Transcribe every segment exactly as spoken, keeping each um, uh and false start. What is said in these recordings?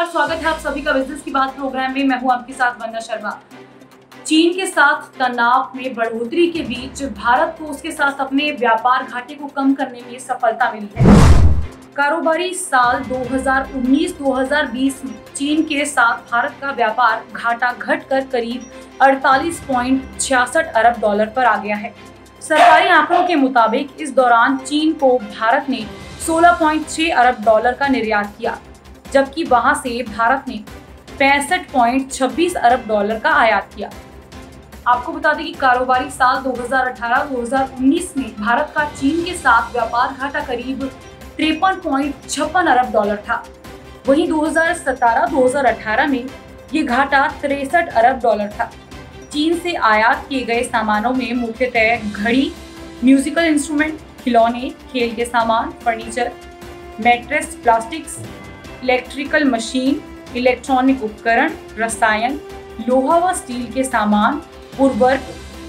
नमस्कार, स्वागत है आप सभी का बिजनेस की बात प्रोग्राम में। मैं हूं आपके साथ वंदना शर्मा। चीन के साथ तनाव में बढ़ोतरी के बीच भारत को उसके साथ अपने व्यापार घाटे को कम करने में सफलता मिली है। कारोबारी साल दो हज़ार उन्नीस दो हज़ार बीस में चीन के साथ भारत का व्यापार घाटा घटकर करीब अड़तालीस पॉइंट छियासठ अरब डॉलर पर आ गया है। सरकारी आंकड़ों के मुताबिक इस दौरान चीन को भारत ने सोलह पॉइंट छह अरब डॉलर का निर्यात किया, जबकि वहां से भारत ने पैंसठ पॉइंट छब्बीस अरब डॉलर का आयात किया। आपको बता दें कि कारोबारी साल दो हज़ार अठारह दो हज़ार उन्नीस में भारत का चीन के साथ व्यापार घाटा करीब तिरपन पॉइंट छप्पन अरब डॉलर था। वहीं दो हज़ार सत्रह दो हज़ार अठारह में ये घाटा तिरसठ अरब डॉलर था। चीन से आयात किए गए सामानों में मुख्यतः घड़ी, म्यूजिकल इंस्ट्रूमेंट, खिलौने, खेल के सामान, furniture, mattress, plastics, electrical machine, electronic उपकरण, रसायन, लोहा व स्टील के सामान, उर्वरक,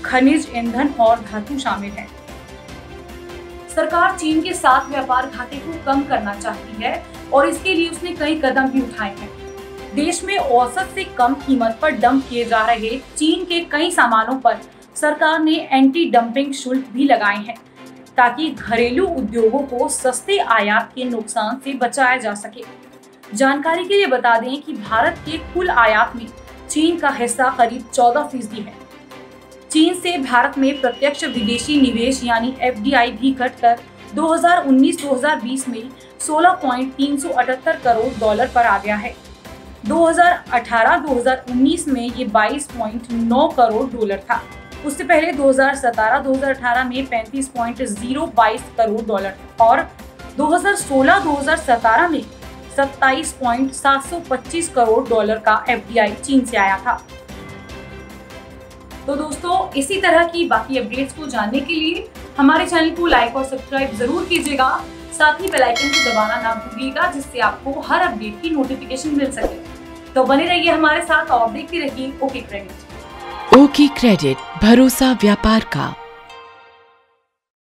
खनिज ईंधन और धातु शामिल हैं। सरकार चीन के साथ व्यापार घाटे को कम करना चाहती है और इसके लिए उसने कई कदम भी उठाए हैं। देश में औसत से कम कीमत पर डंप किए जा रहे चीन के कई सामानों पर सरकार ने एंटी डंपिंग शुल्क भी लगाए हैं, ताकि घरेलू उद्योगों को सस्ते आयात के नुकसान से बचाया जा सके। जानकारी के लिए बता दें कि भारत के कुल आयात में चीन का हिस्सा करीब चौदह फीसदी है। चीन से भारत में प्रत्यक्ष विदेशी निवेश यानी एफ डी आई भी घटकर दो हज़ार उन्नीस दो हज़ार बीस में सोलह पॉइंट तीन सौ अठहत्तर करोड़ डॉलर पर आ गया है। दो हज़ार अठारह दो हज़ार उन्नीस में ये बाईस पॉइंट नौ करोड़ डॉलर था। उससे पहले दो हज़ार सत्रह दो हज़ार अठारह में पैंतीस पॉइंट शून्य बाईस करोड़ डॉलर और दो हज़ार सोलह दो हज़ार सत्रह में सत्ताईस पॉइंट सात सौ पच्चीस करोड़ डॉलर का एफ डी आई चीन से आया था। तो दोस्तों, इसी तरह की बाकी अपडेट्स को जानने के लिए हमारे चैनल को लाइक और सब्सक्राइब जरूर कीजिएगा। साथ ही बेल आइकन को दबाना ना भूलिएगा, जिससे आपको हर अपडेट की नोटिफिकेशन मिल सके। तो बने रहिए हमारे साथ और देखते रहिए ओके क्रेडिट। ओके क्रेडिट, भरोसा व्यापार का।